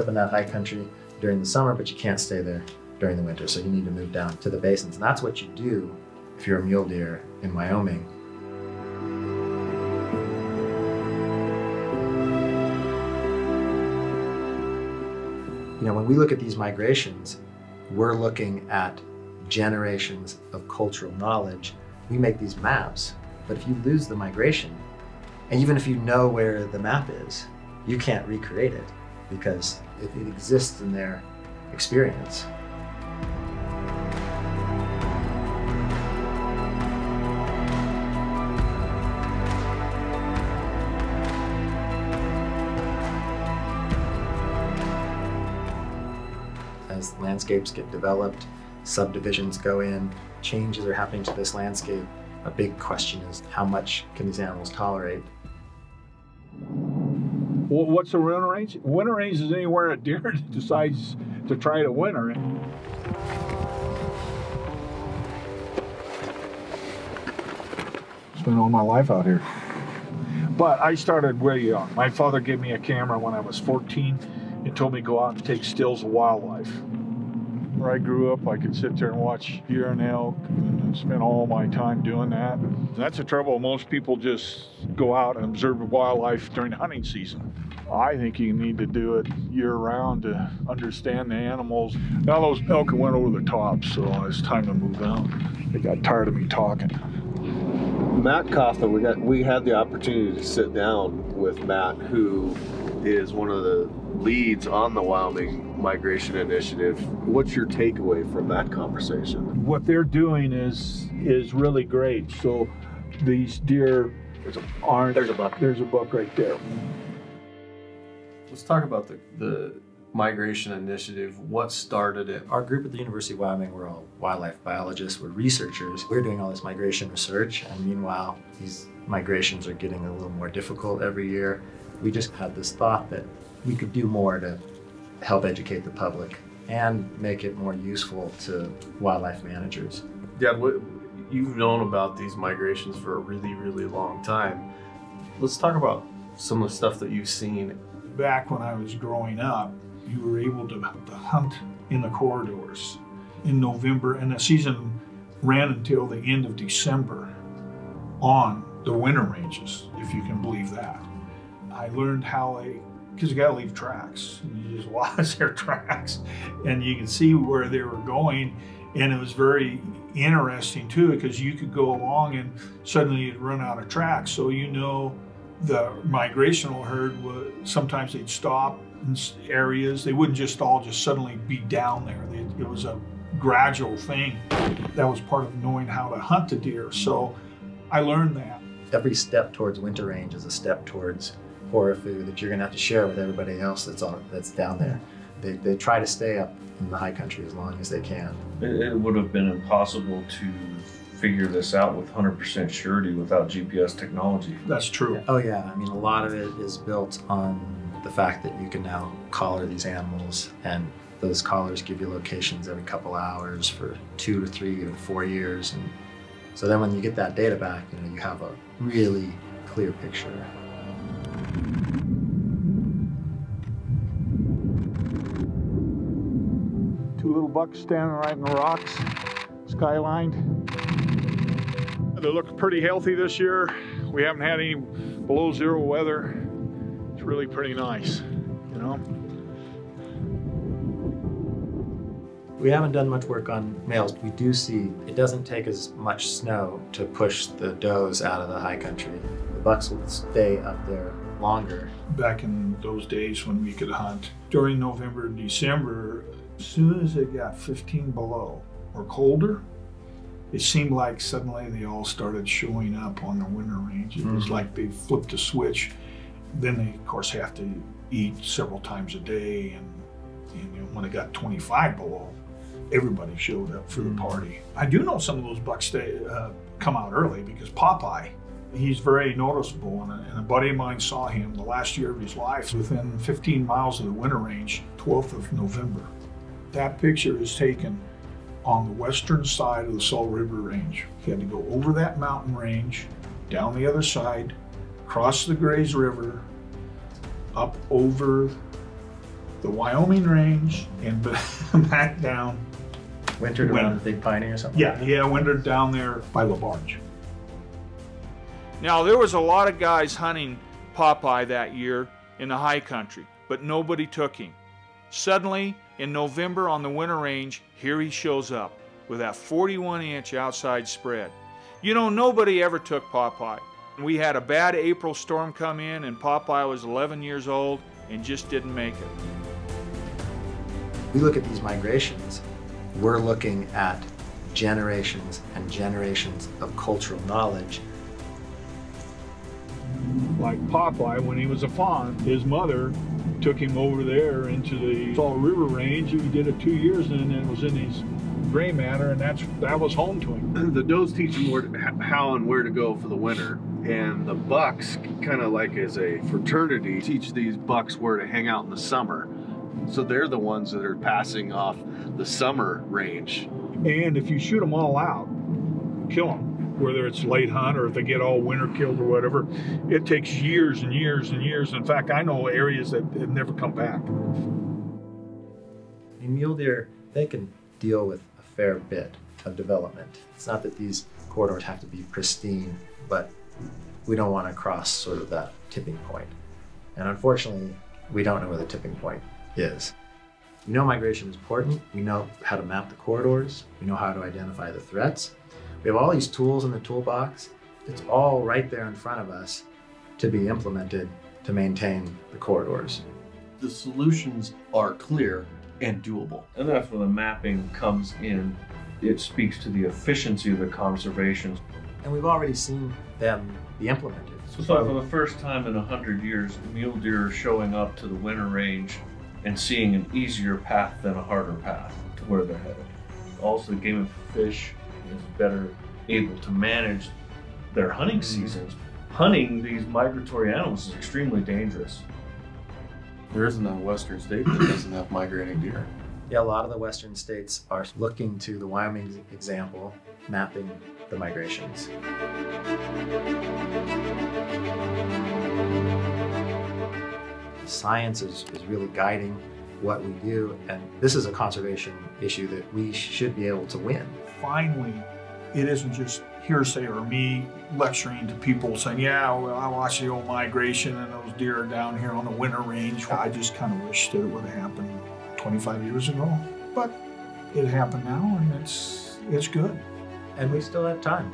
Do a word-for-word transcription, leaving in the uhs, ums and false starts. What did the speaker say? up in that high country during the summer, but you can't stay there during the winter. So you need to move down to the basins. And that's what you do if you're a mule deer in Wyoming. You know, when we look at these migrations, we're looking at generations of cultural knowledge. We make these maps, but if you lose the migration, and even if you know where the map is, you can't recreate it because it, it exists in their experience. As landscapes get developed, subdivisions go in, changes are happening to this landscape. A big question is, how much can these animals tolerate? Well, what's a winter range? Winter range is anywhere a deer decides to try to winter. Spent all my life out here. But I started way young. My father gave me a camera when I was fourteen. And told me to go out and take stills of wildlife. Where I grew up, I could sit there and watch deer and elk and spend all my time doing that. That's the trouble. Most people just go out and observe wildlife during the hunting season. I think you need to do it year round to understand the animals. Now those elk went over the top, so it's time to move out. They got tired of me talking. Matt Kotha, we got we had the opportunity to sit down with Matt, who is one of the leads on the Wyoming Migration Initiative. What's your takeaway from that conversation? What they're doing is is really great. So these deer there's a, aren't... There's a buck. There's a buck right there. Let's talk about the, the Migration Initiative. What started it? Our group at the University of Wyoming, we're all wildlife biologists, we're researchers. We're doing all this migration research, and meanwhile, these migrations are getting a little more difficult every year. We just had this thought that we could do more to help educate the public and make it more useful to wildlife managers. Dad, what, you've known about these migrations for a really, really long time. Let's talk about some of the stuff that you've seen. Back when I was growing up, you were able to, to hunt in the corridors in November, and the season ran until the end of December on the winter ranges, if you can believe that. I learned how they, because you gotta leave tracks. You just watch their tracks and you can see where they were going. And it was very interesting too, because you could go along and suddenly you'd run out of tracks. So you know the migrational herd, would, sometimes they'd stop in areas. They wouldn't just all just suddenly be down there. It was a gradual thing. That was part of knowing how to hunt the deer. So I learned that. Every step towards winter range is a step towards horror food that you're gonna have to share with everybody else that's on that's down there. They, they try to stay up in the high country as long as they can. It, it would have been impossible to figure this out with one hundred percent surety without G P S technology. That's true. Yeah. Oh yeah, I mean, a lot of it is built on the fact that you can now collar these animals, and those collars give you locations every couple hours for two to three or four years. And so then when you get that data back, you know, you have a really clear picture. Two little bucks standing right in the rocks, skylined. They look pretty healthy this year. We haven't had any below zero weather. It's really pretty nice, you know? We haven't done much work on males. We do see it doesn't take as much snow to push the does out of the high country. The bucks will stay up there longer. Back in those days when we could hunt during November and December, as soon as it got fifteen below or colder, it seemed like suddenly they all started showing up on the winter range. It mm-hmm. was like they flipped a switch. Then they, of course, have to eat several times a day. And, and you know, when it got twenty-five below, everybody showed up for the party. I do know some of those bucks stay, uh, come out early because Popeye, he's very noticeable, and a, and a buddy of mine saw him the last year of his life within fifteen miles of the winter range, twelfth of November. That picture is taken on the western side of the Salt River Range. He had to go over that mountain range, down the other side, cross the Grays River, up over the Wyoming Range and back down. Wintered around the Big Piney or something? Yeah, like yeah, wintered down there by La Barge. Now, there was a lot of guys hunting Popeye that year in the high country, but nobody took him. Suddenly, in November on the winter range, here he shows up with that forty-one inch outside spread. You know, nobody ever took Popeye. We had a bad April storm come in, and Popeye was eleven years old and just didn't make it. We look at these migrations, we're looking at generations and generations of cultural knowledge. Like Popeye, when he was a fawn, his mother took him over there into the Fall River Range. He did it two years and then was in his gray matter, and that's that was home to him. The does teach him where to, how and where to go for the winter, and the bucks, kind of like as a fraternity, teach these bucks where to hang out in the summer. So they're the ones that are passing off the summer range. And if you shoot them all out, kill them, whether it's late hunt or if they get all winter killed or whatever, it takes years and years and years. In fact, I know areas that have never come back. In mule deer, they can deal with a fair bit of development. It's not that these corridors have to be pristine, but we don't want to cross sort of that tipping point. And unfortunately, we don't know where the tipping point is. We know migration is important. We know how to map the corridors. We know how to identify the threats. We have all these tools in the toolbox. It's all right there in front of us to be implemented to maintain the corridors. The solutions are clear and doable. And that's where the mapping comes in. It speaks to the efficiency of the conservation. And we've already seen them be implemented. So, so for the first time in a hundred years, mule deer are showing up to the winter range and seeing an easier path than a harder path to where they're headed. Also, the game of fish is better able to manage their hunting seasons. Hunting these migratory animals is extremely dangerous. There isn't a western state that doesn't have migrating deer. Yeah, a lot of the western states are looking to the Wyoming example, mapping the migrations. Science is, is really guiding what we do, and this is a conservation issue that we should be able to win. Finally, it isn't just hearsay or me lecturing to people saying, yeah, well, I watched the old migration and those deer are down here on the winter range. I just kind of wish that it would have happened twenty-five years ago, but it happened now, and it's, it's good. And we still have time.